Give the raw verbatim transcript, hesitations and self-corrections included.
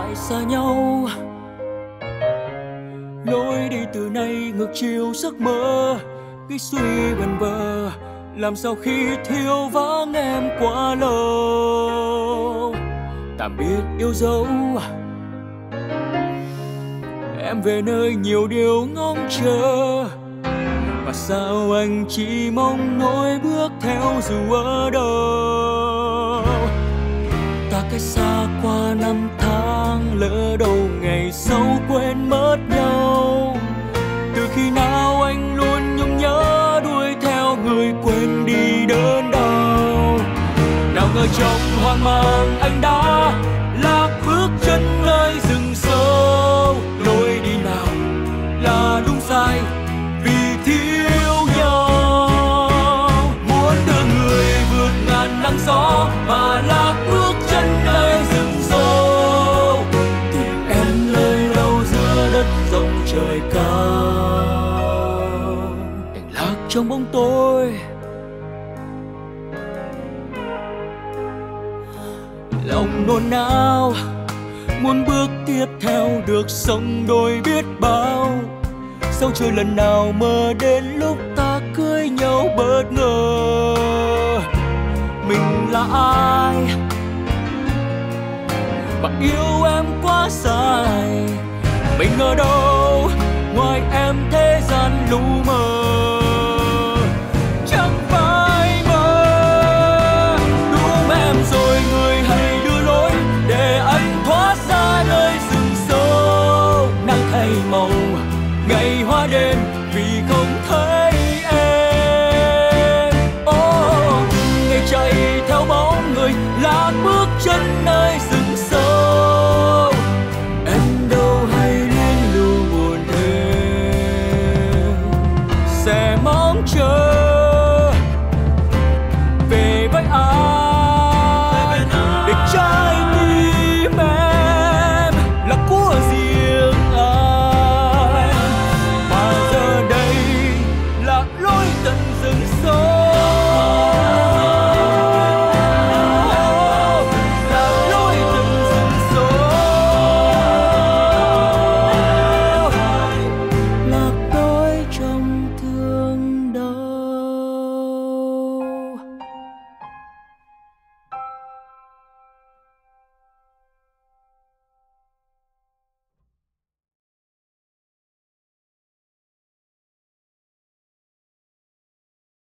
lại xa nhau. Lối đi từ nay ngược chiều giấc mơ, cái suy vần vờ. Làm sao khi thiếu vắng em quá lâu. Tạm biệt yêu dấu, em về nơi nhiều điều ngóng chờ. Và sao anh chỉ mong nỗi bước theo dù ở đâu. Ta cách xa qua năm tháng, lỡ đâu ngày sau quên mất nhau. Từ khi nào anh luôn nhung nhớ đuổi theo người quên đi đớn đau. Nào ngờ trong hoang mang anh đã lạc bước chân nơi rừng sâu. Lối đi nào là đúng sai vì thiếu nhau. Muốn đưa người vượt ngàn nắng gió mà lạc bước chân nơi rừng sâu. Tìm em nơi đâu giữa đất rộng trời cao. Đành lạc trong bóng tối. Lòng nôn nao muốn bước tiếp theo được sông đôi biết bao. Sao chưa lần nào mơ đến lúc ta cưới nhau bất ngờ. Mình là ai mà yêu em quá dài. Mình ở đâu ngoài em thế gian lu mờ.